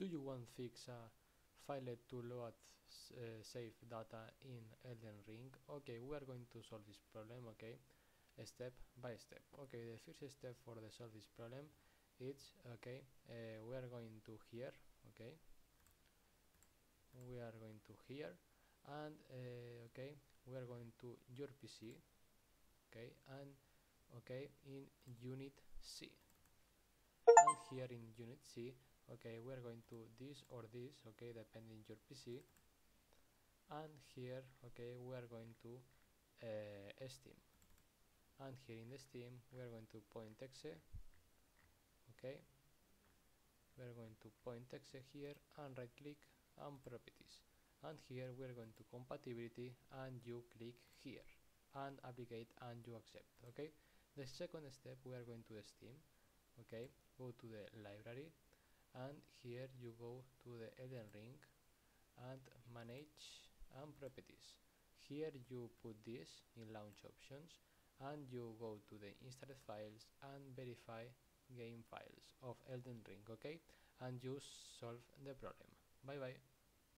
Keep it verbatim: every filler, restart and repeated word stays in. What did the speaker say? do you want to fix a file to load uh, saved data in Elden Ring? Okay, we are going to solve this problem, okay, step by step. Okay, the first step for the solve this problem is, okay, uh, we are going to here, okay, we are going to here, and uh, okay, we are going to your P C, okay, and okay, in unit C, and here in unit C, okay, we are going to this or this, okay, depending your P C, and here, okay, we are going to uh, Steam, and here in the Steam we are going to point exe, okay, we are going to point exe here, and right click and properties, and here we are going to compatibility, and you click here and applicate, and you accept. Okay, the second step, we are going to Steam, okay, go to the library, and here you go to the Elden Ring and manage and properties. Here you put this in launch options, and you go to the installed files and verify game files of Elden Ring, okay, and you solve the problem. Bye bye.